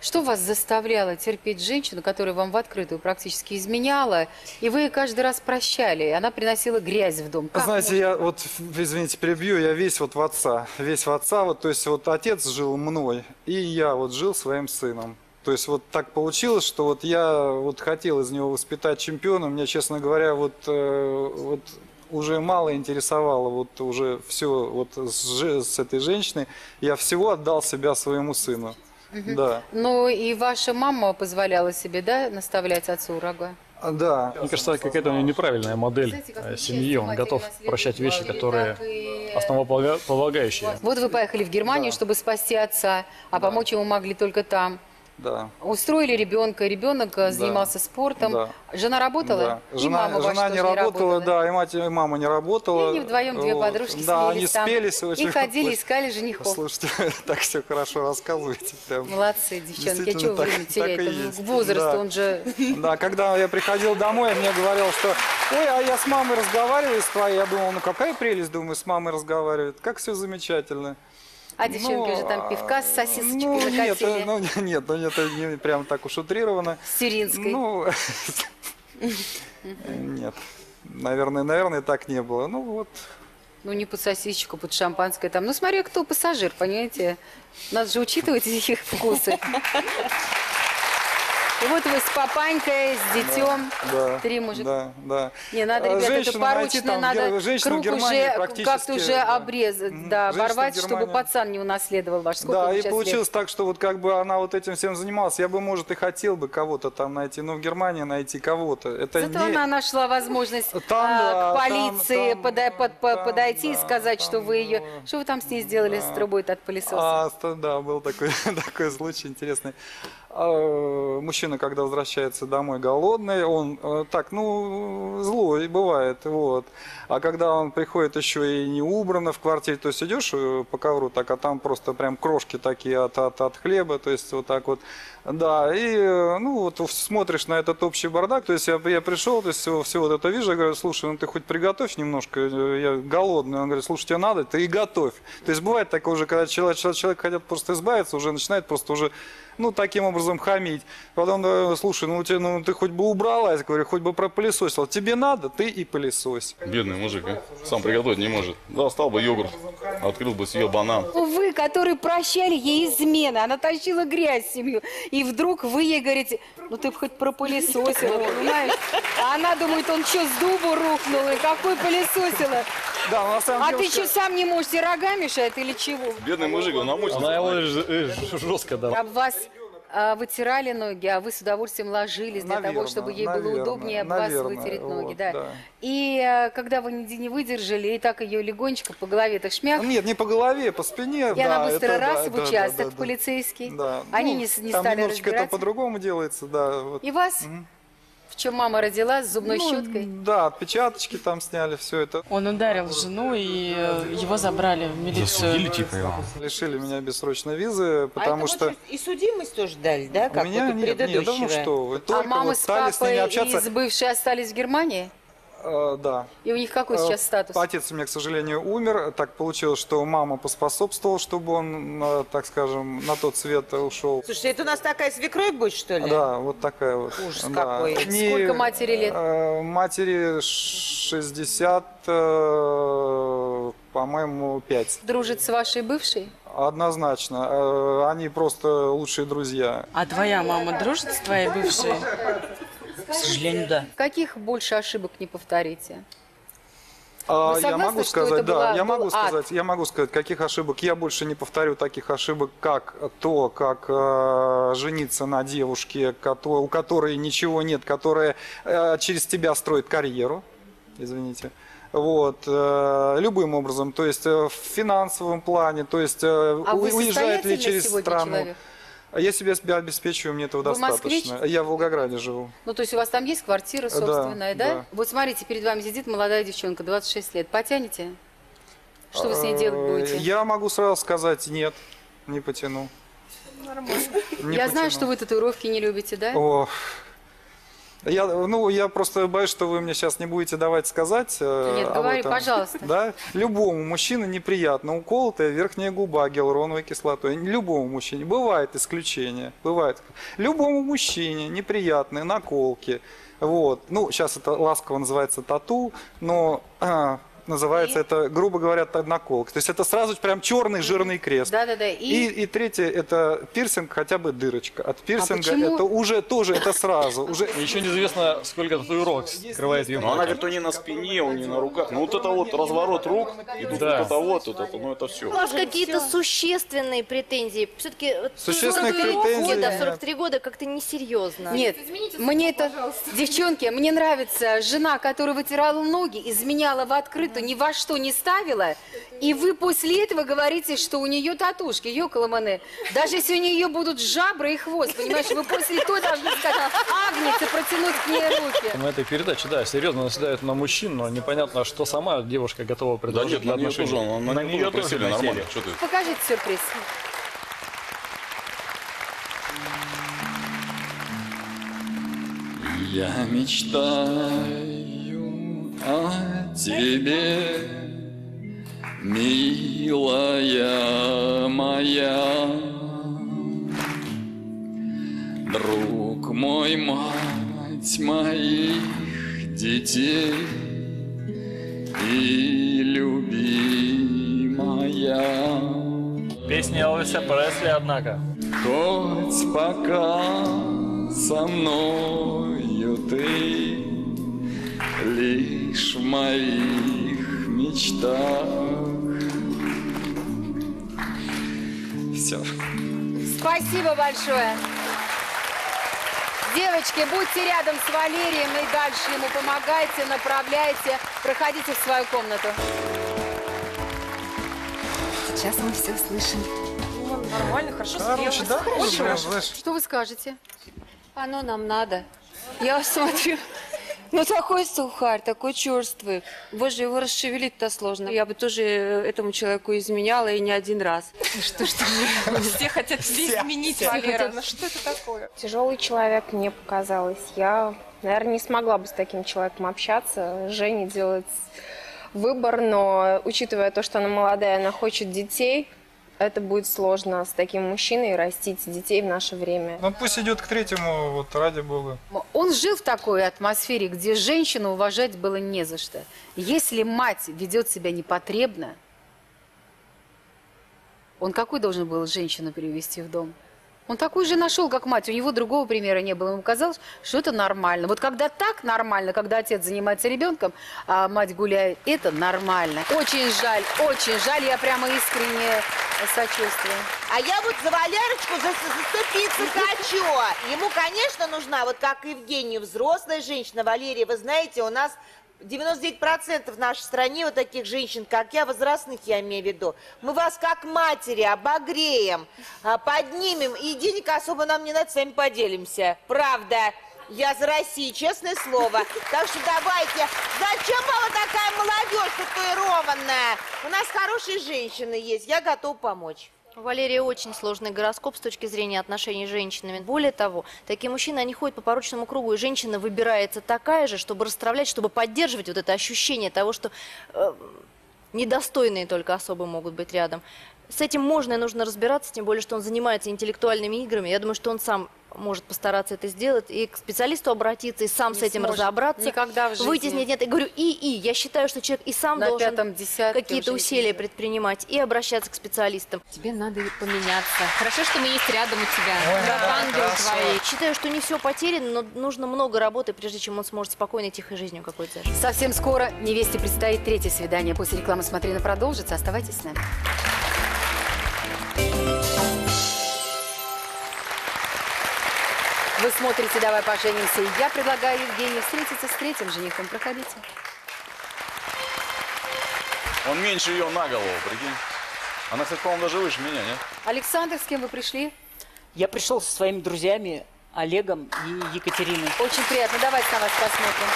что вас заставляло терпеть женщину, которая вам в открытую практически изменяла, и вы каждый раз прощали, она приносила грязь в дом? Как знаете, можно... я вот, извините, перебью, я весь вот в отца, вот, то есть вот отец жил мной, и я вот жил своим сыном. То есть вот так получилось, что вот я вот хотел из него воспитать чемпиона, мне, честно говоря, уже мало интересовало вот уже все вот с этой женщиной. Я всего отдал себя своему сыну. Угу. Да. Ну и ваша мама позволяла себе, да, наставлять отцу врага? Да. Мне кажется, какая-то неправильная модель семьи. Он готов прощать вещи, которые основополагающие. Вот вы поехали в Германию, да, чтобы спасти отца, а да, помочь ему могли только там. Да. Устроили ребенка, ребенок занимался спортом. Да. Жена работала? Да. Жена не работала, да, и мать, и мама не работала. И они вдвоем, две подружки, да, они спелись очень. И ходили, искали женихов. Слушайте, так все хорошо рассказываете. Прям. Молодцы, девчонки, а чего время теряете? Возраст, да, он же... Да, когда я приходил домой, мне говорил, что ой, а я с мамой разговариваю, с твоей. Я думал, ну какая прелесть, думаю, с мамой разговаривает, как все замечательно. А девчонки уже там пивка с сосисочкой накатили. Нет, это не прям так уж утрировано. С сиринской. Ну, нет, наверное, так не было. Ну, вот. Ну, не под сосисочку, под шампанское там. Ну, смотри, кто пассажир, понимаете? Надо же учитывать их вкусы. И вот вы с папанькой, с детем, да, 3 мужика. Да, да. Не, надо, ребята, женщину это поручное, надо круг уже как-то уже обрезать, да, оборвать, чтобы пацан не унаследовал ваш. Сколько да, и получилось лет? Так, что вот как бы она вот этим всем занималась. Я бы, может, и хотел бы кого-то там найти, но в Германии найти кого-то. Зато не... она нашла возможность там, к полиции подойти и сказать, там, что вы ее... Что вы там с ней сделали, с трубой от пылесоса? Да, был такой случай интересный. Мужчина, когда возвращается домой голодный, он так, ну, злой бывает, вот. А когда он приходит еще и не убрано в квартире, то есть идешь по ковру, так, а там просто прям крошки такие от хлеба, то есть вот так вот. Да, и, ну, вот смотришь на этот общий бардак, то есть я пришел, то есть все вот это вижу, я говорю, слушай, ну ты хоть приготовь немножко, я голодный. Он говорит, слушай, тебе надо, ты и готовь. То есть бывает такое уже, когда человек хотят просто избавиться, уже начинает просто уже ну, таким образом хамить. Потом, слушай, ну ты хоть бы убралась, говорю, хоть бы пропылесосила. Тебе надо, ты и пылесось. Бедный мужик, а? Сам приготовить не может. Достал бы йогурт, открыл бы себе банан. Вы, которые прощали ей измены, она тащила грязь в семью. И вдруг вы ей говорите, ну ты бы хоть пропылесосила, понимаешь? А она думает, он что, с дубу рухнул, и какой пылесосила? Да, на самом деле, а ты что, сам не можешь, и рога мешает или чего? Бедный мужик, он намучился. Она его жестко дала. Об вас вытирали ноги, а вы с удовольствием ложились для того, чтобы ей было удобнее об вас вытереть ноги. Вот, да. Да. И когда вы не выдержали, и так ее легонечко по голове так шмяк. Нет, не по голове, по спине. И да, она быстро это, раз да, в участок да. полицейский. Да. Они ну, не там стали разбираться. Это по-другому делается, да. Вот. И вас... Угу. В чем мама родила, с зубной щеткой? Да, отпечаточки там сняли, все это. Он ударил жену, и его забрали в милицию. Засудили, типа, его. Лишили меня бессрочной визы, потому что... И судимость тоже дали, да? Как у меня нет, ну что вы. А мама вот с папой из бывшей остались в Германии? Да. И у них какой сейчас статус? Отец у меня, к сожалению, умер. Так получилось, что мама поспособствовала, чтобы он, так скажем, на тот свет ушел. Слушай, это у нас такая свекровь будет, что ли? Да, вот такая вот. Ужас да. какой. Они, сколько матери лет? Матери 60, по-моему, 5. Дружит с вашей бывшей? Однозначно. Они просто лучшие друзья. А твоя мама дружит с твоей бывшей? К сожалению, да. Каких больше ошибок не повторите? Согласны, я могу сказать, да, была, я могу сказать, каких ошибок я больше не повторю, таких ошибок, как то, как жениться на девушке, у которой ничего нет, которая через тебя строит карьеру, извините. Вот, любым образом, то есть в финансовом плане, то есть уезжает ли через страну. Человек? Я себя обеспечиваю, мне этого достаточно. Я в Волгограде живу. Ну, то есть у вас там есть квартира собственная, да? Да? Вот смотрите, перед вами сидит молодая девчонка, 26 лет. Потянете? Что вы с ней делать будете? Я могу сразу сказать, нет, не потяну. Нормально. Я знаю, что вы татуировки не любите, да? О, я просто боюсь, что вы мне сейчас не будете давать сказать. Нет, говори, пожалуйста. Да? Любому мужчине неприятно уколотая верхняя губа гиалуроновой кислотой. Любому мужчине. Бывает исключение. Бывает. Любому мужчине неприятные наколки. Вот. Ну, сейчас это ласково называется тату, но... называется это, грубо говоря, наколка. То есть это сразу прям черный жирный крест. Да-да-да. И третье, это пирсинг, хотя бы дырочка. От пирсинга это уже тоже, это сразу. Уже... Еще неизвестно, сколько татуировок скрывает ее. Она говорит, у нее на спине, у нее на руках. Ну вот это вот разворот рук, идут да. Вот это, ну это все. Может, какие-то существенные претензии? Все-таки существенные претензии. Да, 43 года как-то несерьезно. Нет, мне это, девчонки, мне нравится жена, которая вытирала ноги, изменяла в открытую, ни во что не ставила, и вы после этого говорите, что у нее татушки, ёкаламане. Даже если у нее будут жабры и хвост, понимаешь, вы после этого должны сказать, агнец, и протянуть к ней руки. На этой передаче, да, серьезно наседают на мужчин, но непонятно, что сама девушка готова предложить. Да нет, на нее тоже нормально. Покажите сюрприз. Я мечтаю о тебе, милая моя, друг мой, мать моих детей и любимая. Песня Элвиса Пресли, однако. Хоть пока со мною ты лишь в моих мечтах. Все. Спасибо большое. Девочки, будьте рядом с Валерием и дальше ему помогайте, направляйте. Проходите в свою комнату. Сейчас мы все слышим. Ну, нормально, хорошо. Короче, да? Очень хорошо. Что вы скажете? Оно нам надо. Я смотрю. Ну, такой сухарь, такой черствый. Боже, его расшевелить-то сложно. Я бы тоже этому человеку изменяла, и не один раз. Что все хотят все изменить, Валера. Ну, что это такое? Тяжелый человек, мне показалось. Я, наверное, не смогла бы с таким человеком общаться. Женя делает выбор, но, учитывая то, что она молодая, она хочет детей, это будет сложно с таким мужчиной растить детей в наше время. Ну пусть идет к третьему, вот ради бога. Он жил в такой атмосфере, где женщину уважать было не за что. Если мать ведет себя непотребно, он какой должен был женщину перевести в дом? Он такую же нашел, как мать. У него другого примера не было. Ему казалось, что это нормально. Вот когда так нормально, когда отец занимается ребенком, а мать гуляет, это нормально. Очень жаль, я прямо искренне сочувствую. А я вот за Валерочку заступиться хочу. Ему, конечно, нужна, вот как Евгению, взрослая женщина. Валерия, вы знаете, у нас 99% в нашей стране вот таких женщин, как я, возрастных, я имею в виду. Мы вас, как матери, обогреем, поднимем, и денег особо нам не надо, с вами поделимся. Правда, я за Россию, честное слово. Так что давайте. Зачем вам такая молодежь татуированная? У нас хорошие женщины есть, я готова помочь. У Валерия очень сложный гороскоп с точки зрения отношений с женщинами. Более того, такие мужчины, они ходят по порочному кругу, и женщина выбирается такая же, чтобы расстравлять, чтобы поддерживать вот это ощущение того, что недостойные только особо могут быть рядом. С этим можно и нужно разбираться, тем более, что он занимается интеллектуальными играми. Я думаю, что он сам может постараться это сделать, и к специалисту обратиться, и сам с этим разобраться. Никогда в жизни. Вытеснить нет. Я говорю, я считаю, что человек и сам должен какие-то усилия предпринимать и обращаться к специалистам. Тебе надо поменяться. Хорошо, что мы есть рядом у тебя. Считаю, что не все потеряно, но нужно много работы, прежде чем он сможет спокойной, тихой жизнью какой-то. Совсем скоро невесте предстоит третье свидание. После рекламы «Смотрина» продолжится. Оставайтесь с нами. Вы смотрите «Давай поженимся», и я предлагаю Евгению встретиться с третьим женихом. Проходите. Он меньше ее на голову, прикинь. Она, кстати, по-моему, даже выше меня, нет? Александр, с кем вы пришли? Я пришел со своими друзьями Олегом и Екатериной. Очень приятно. Давайте на вас посмотрим.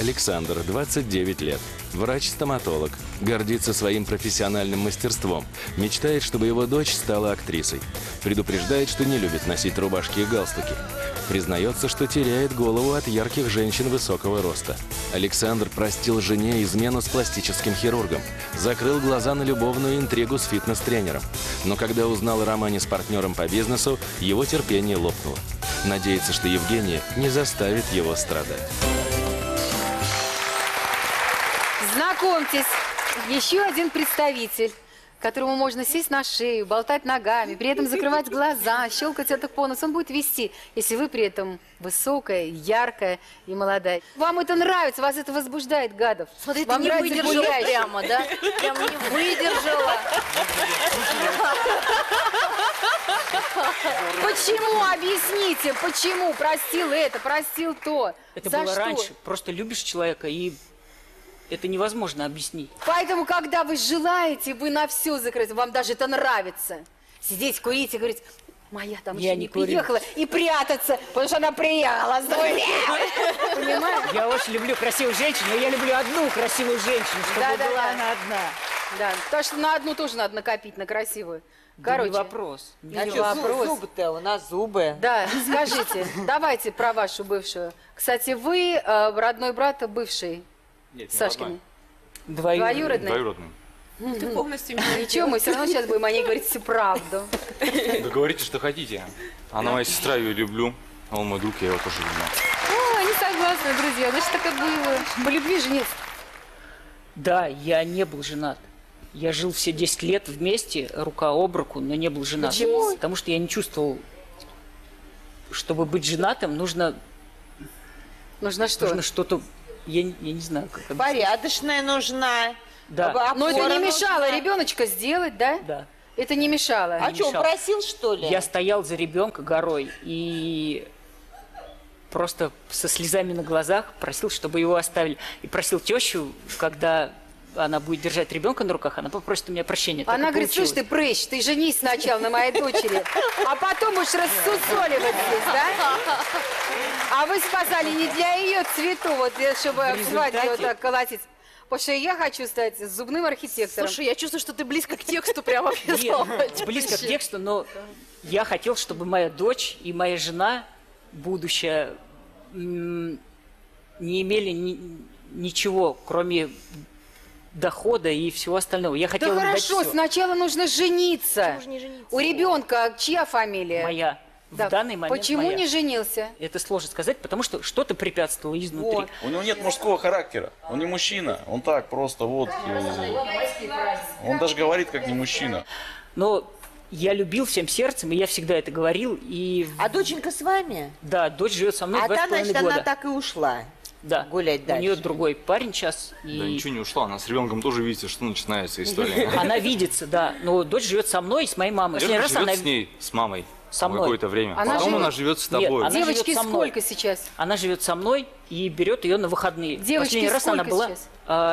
Александр, 29 лет. Врач-стоматолог. Гордится своим профессиональным мастерством. Мечтает, чтобы его дочь стала актрисой. Предупреждает, что не любит носить рубашки и галстуки. Признается, что теряет голову от ярких женщин высокого роста. Александр простил жене измену с пластическим хирургом. Закрыл глаза на любовную интригу с фитнес-тренером. Но когда узнал о романе с партнером по бизнесу, его терпение лопнуло. Надеется, что Евгения не заставит его страдать. Знакомьтесь, еще один представитель, которому можно сесть на шею, болтать ногами, при этом закрывать глаза, щелкать это по носу. Он будет вести, если вы при этом высокая, яркая и молодая. Вам это нравится, вас это возбуждает, гадов. Смотри, ты не выдержала прямо, да? Прям не выдержала. Почему? Объясните, почему? Простил это, простил то. Это было раньше. Просто любишь человека и... Это невозможно объяснить. Поэтому, когда вы желаете, вы на все закрыты. Вам даже это нравится. Сидеть, курить и говорить, моя там я еще не приехала. И прятаться, потому что она приехала. Понимаешь? Я очень люблю красивую женщину, но я люблю одну красивую женщину, чтобы была она одна. Да, потому что на одну тоже надо накопить, на красивую. Короче, вопрос. А что зубы-то? У нас зубы. Да, скажите, давайте про вашу бывшую. Кстати, вы родной брат бывший. Нет, Сашкин. Двоюродный. Двоюродный. Ты полностью меня не Ничего, мы все равно сейчас будем о ней говорить всю правду. Вы говорите, что хотите. Она моя сестра, ее люблю. А он мой друг, я его тоже люблю. О, не согласна, друзья. Значит, так и было. По любви женился? Да, я не был женат. Я жил все 10 лет вместе, рука об руку, но не был женат. Почему? Потому что я не чувствовал, чтобы быть женатым, нужно... Нужно что? Нужно что-то... Я не знаю, как это. Порядочная нужна. Да. Но это не мешало ребеночка сделать, да? Да. Это не мешало. А что, просил, что ли? Я стоял за ребенка горой и просто со слезами на глазах просил, чтобы его оставили. И просил тещу, когда она будет держать ребенка на руках, она попросит у меня прощения. Она говорит, слышь, ты прыщ, ты женись сначала на моей дочери, а потом будешь рассусоливать здесь, да? А вы спасали не для ее цвету, вот, чтобы хватит ее так колотить. Потому что я хочу стать зубным архитектором. Слушай, я чувствую, что ты близко к тексту прямо. Нет, близко к тексту, но я хотел, чтобы моя дочь и моя жена, будущая, не имели ничего, кроме... дохода и всего остального. Я хотела да хорошо, сначала нужно жениться. Почему же не жениться? У ребенка чья фамилия? Моя. Да. В данный момент почему моя. Не женился? Это сложно сказать, потому что что-то препятствовало изнутри. Вот. У него нет мужского характера, он не мужчина, он так просто вот. Он даже говорит как не мужчина. Но я любил всем сердцем, и я всегда это говорил. И... А доченька с вами? Да, дочь живет со мной 2,5 года. Она так и ушла. Да, гулять дальше. У нее другой парень сейчас. И... Да ничего не ушла, она с ребенком тоже видите, что начинается история. Она видится, да, но дочь живет со мной и с моей мамой. Девушка живет с ней, с мамой какое-то время. Потом она живет с тобой. Девочки сколько сейчас? Она живет со мной и берет ее на выходные. Последний раз она была,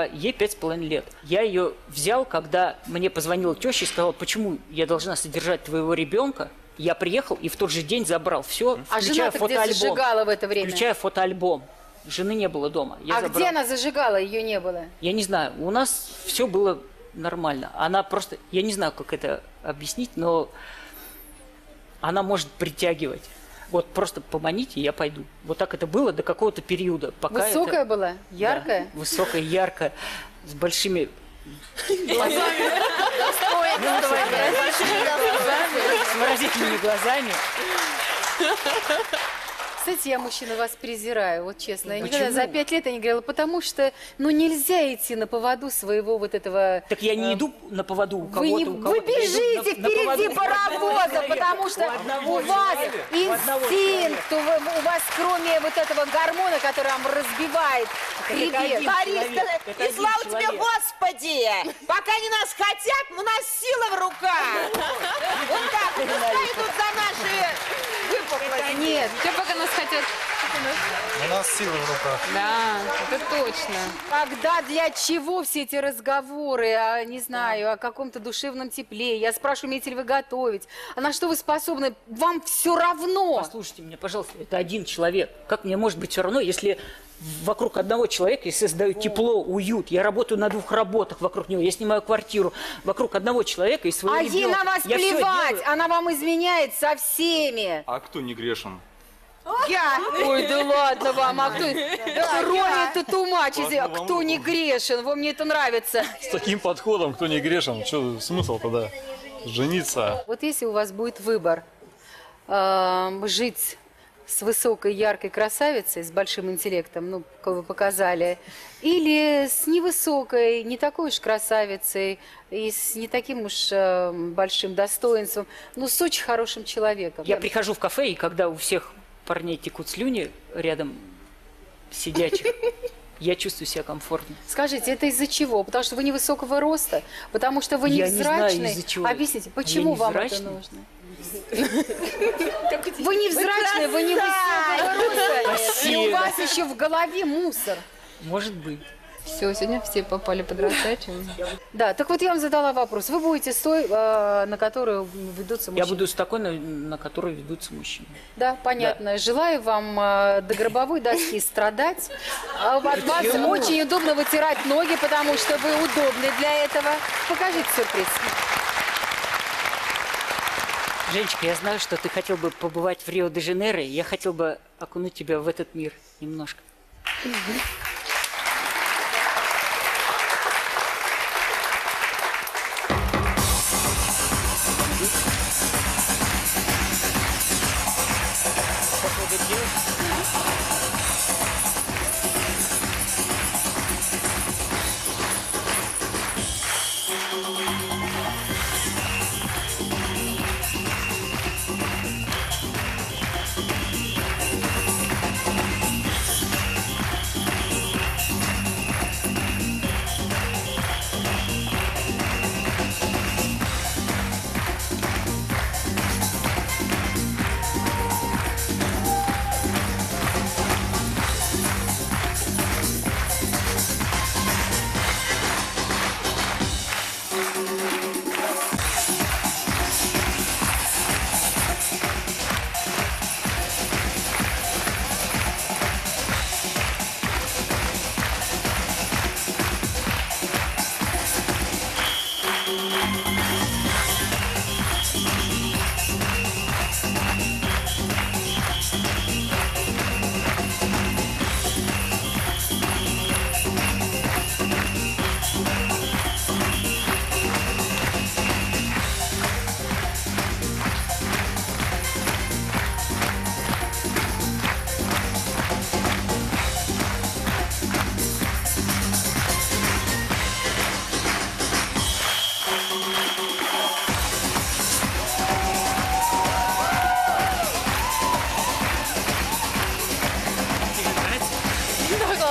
ей 5,5 лет. Я ее взял, когда мне позвонила теща и сказала, почему я должна содержать твоего ребенка. Я приехал и в тот же день забрал все, включая фотоальбом. Включая фотоальбом. Жены не было дома. Я забрал. Где она зажигала? Ее не было. Я не знаю. У нас все было нормально. Она просто... Я не знаю, как это объяснить, но она может притягивать. Вот просто поманите, и я пойду. Вот так это было до какого-то периода. Пока высокая это... была? Яркая? Да, высокая, яркая. С большими... С выразительными глазами. Кстати, я, мужчина, вас презираю, вот честно. Я никогда за 5 лет я не говорила, потому что, ну, нельзя идти на поводу своего вот этого... Так я не иду на поводу у кого-то, Вы бежите впереди паровоза, потому что у вас инстинкт, у вас кроме вот этого гормона, который вам разбивает хребет. Лариса, и слава тебе, Господи! Пока они нас хотят, у нас сила в руках! Вот так, пускай идут за наши... Нет, все пока нас хотят. У нас сила в руках. Да, это точно. Когда, для чего все эти разговоры, не знаю, о каком-то душевном тепле? Я спрашиваю, умеете ли вы готовить? А на что вы способны? Вам все равно. Послушайте меня, пожалуйста, это один человек. Как мне может быть все равно, если вокруг одного человека я создаю тепло, уют? Я работаю на 2 работах вокруг него, я снимаю квартиру. Вокруг одного человека и своего ребенка. А ей на вас плевать, она вам изменяет со всеми. А кто не грешен? Я! Ой, да ладно вам, а кто... Роли-то тумачите, кто не грешен, вам мне это нравится. С таким подходом, кто не грешен, что смысл-то, да? Жениться. Вот если у вас будет выбор жить с высокой, яркой красавицей, с большим интеллектом, ну, как вы показали, или с невысокой, не такой уж красавицей, и с не таким уж большим достоинством, но с очень хорошим человеком. Я прихожу в кафе, и когда у всех... парней текут слюни рядом сидячих, я чувствую себя комфортно. Скажите, это из-за чего? Потому что вы невысокого роста? Потому что вы невзрачный? Объясните, почему вам это нужно? Вы невзрачный, вы невысокого роста, и у вас еще в голове мусор. Может быть. Все, сегодня все попали под раздачу. Да, так вот я вам задала вопрос. Вы будете с той, на которую ведутся мужчины? Я буду с такой, на которую ведутся мужчины. Да, понятно. Да. Желаю вам до гробовой доски страдать. От вас очень удобно вытирать ноги, потому что вы удобны для этого. Покажите сюрприз. Женечка, я знаю, что ты хотел бы побывать в Рио-де-Жанейро. Я хотел бы окунуть тебя в этот мир немножко.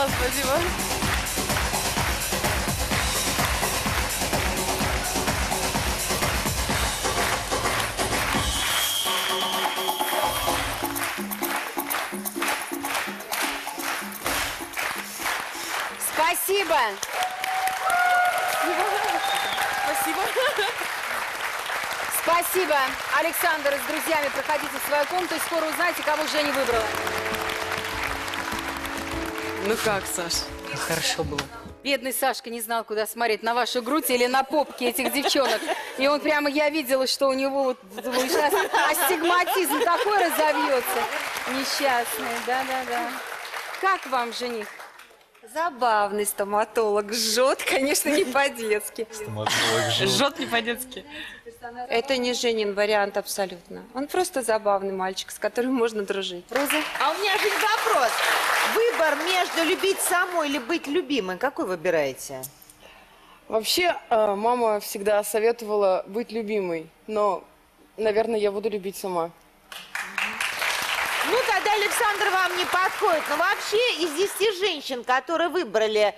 спасибо. Спасибо. Спасибо. Спасибо. Александр с друзьями, проходите в свою комнату и скоро узнаете, кого Женя выбрала. Ну как, Саш? Как хорошо было. Бедный Сашка не знал, куда смотреть, на вашу грудь или на попки этих девчонок. И он прямо, я видела, что у него вот сейчас астигматизм такой разовьется. Несчастный, да-да-да. Как вам, жених? Забавный стоматолог. Жжет, конечно, не по-детски. Стоматолог жжет не по-детски. Это не Женин вариант абсолютно. Он просто забавный мальчик, с которым можно дружить. Роза? А у меня же вопрос. Выбор между любить самой или быть любимой. Какой выбираете? Вообще, мама всегда советовала быть любимой. Но, наверное, я буду любить сама. Ну, тогда Александр вам не подходит. Но вообще из 10 женщин, которые выбрали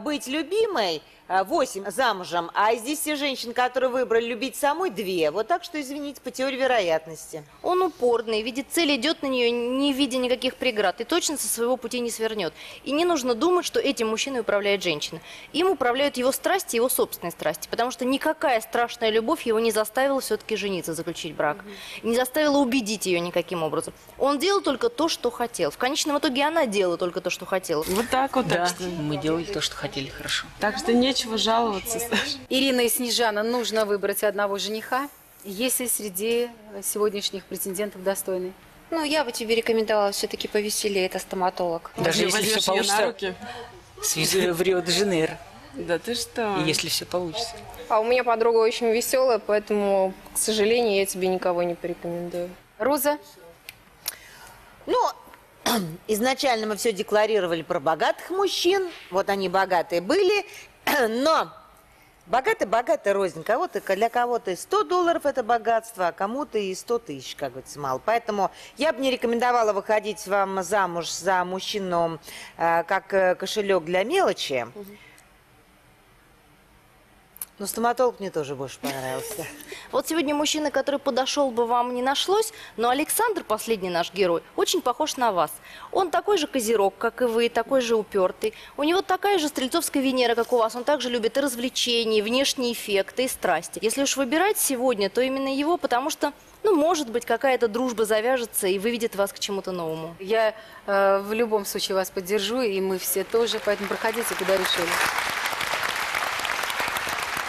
быть любимой, 8 замужем, а из 10 женщин, которые выбрали любить самой, 2. Вот так что, извините, по теории вероятности. Он упорный, видит цель, идет на нее, не видя никаких преград. И точно со своего пути не свернет. И не нужно думать, что этим мужчиной управляет женщина. Им управляют его страсти, его собственные страсти. Потому что никакая страшная любовь его не заставила все-таки жениться, заключить брак. Не заставила убедить ее никаким образом. Он делал только то, что хотел. В конечном итоге она делала только то, что хотела. Вот так вот, да. Мы делали то, что хотели, хорошо. Так что нечего жаловаться, Саша. Ирина и Снежана, нужно выбрать одного жениха, если среди сегодняшних претендентов достойный. Ну, я бы тебе рекомендовала все-таки повеселее, это стоматолог. Даже если все получится, в Рио-де-Жанейро. Да ты что? Если все получится. А у меня подруга очень веселая, поэтому, к сожалению, я тебе никого не порекомендую. Роза? Ну, изначально мы все декларировали про богатых мужчин. Вот они богатые были. Но богатый-богатый рознь. Для кого-то и 100 долларов это богатство, а кому-то и 100 тысяч, как говорится, мало. Поэтому я бы не рекомендовала выходить вам замуж за мужчину, как кошелек для мелочи. Но стоматолог мне тоже больше понравился. Вот сегодня мужчина, который подошел бы вам, не нашлось, но Александр, последний наш герой, очень похож на вас. Он такой же козерог, как и вы, такой же упертый. У него такая же стрельцовская Венера, как у вас. Он также любит и развлечения, и внешние эффекты, и страсти. Если уж выбирать сегодня, то именно его, потому что, ну, может быть, какая-то дружба завяжется и выведет вас к чему-то новому. Я в любом случае вас поддержу, и мы все тоже, поэтому проходите, куда решили.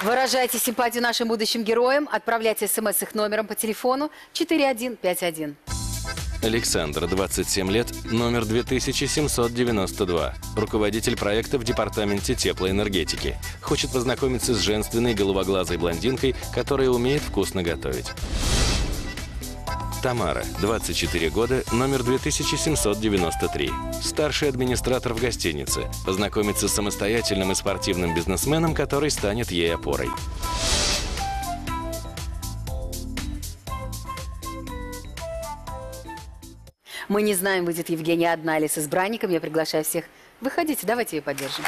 Выражайте симпатию нашим будущим героям. Отправляйте смс их номером по телефону 4151. Александр, 27 лет, номер 2792. Руководитель проекта в департаменте теплоэнергетики. Хочет познакомиться с женственной головоглазой блондинкой, которая умеет вкусно готовить. Тамара, 24 года, номер 2793. Старший администратор в гостинице. Познакомится с самостоятельным и спортивным бизнесменом, который станет ей опорой. Мы не знаем, выйдет Евгения одна или с избранником. Я приглашаю всех. Выходите, давайте ее поддержим.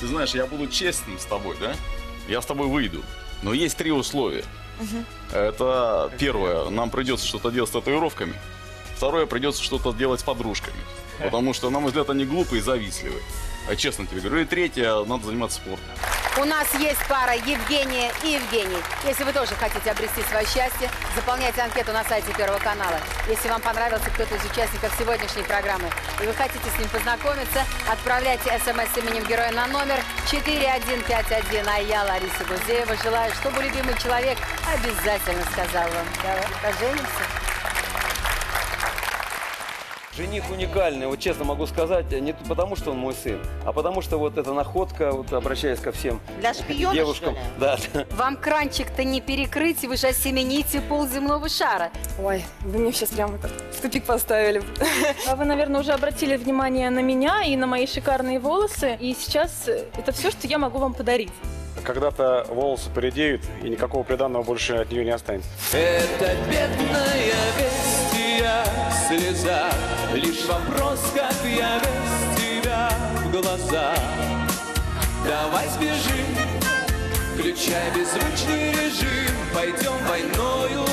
Ты знаешь, я буду честным с тобой, да? Я с тобой выйду. Но есть 3 условия. Это первое, нам придется что-то делать с татуировками. Второе, придется что-то делать с подружками. Потому что, на мой взгляд, они глупые и завистливые. А честно тебе говорю. И третье, надо заниматься спортом. У нас есть пара Евгения и Евгений. Если вы тоже хотите обрести свое счастье, заполняйте анкету на сайте Первого канала. Если вам понравился кто-то из участников сегодняшней программы, и вы хотите с ним познакомиться, отправляйте смс с именем героя на номер 4151. А я, Лариса Гузеева, желаю, чтобы любимый человек обязательно сказал вам: давай поженимся. Жених уникальный, вот честно могу сказать, не потому, что он мой сын, а потому, что вот эта находка, вот обращаясь ко всем для шпиона, девушкам. Да. Вам кранчик-то не перекрыть, вы же осемените полземного шара. Ой, вы меня сейчас прямо в тупик поставили. Вы, наверное, уже обратили внимание на меня и на мои шикарные волосы, и сейчас это все, что я могу вам подарить. Когда-то волосы поредеют, и никакого приданого больше от нее не останется. Это бедная бестия, слеза, лишь вопрос, как я без тебя в глаза. Давай сбежим, включай беззвучный режим, пойдем войною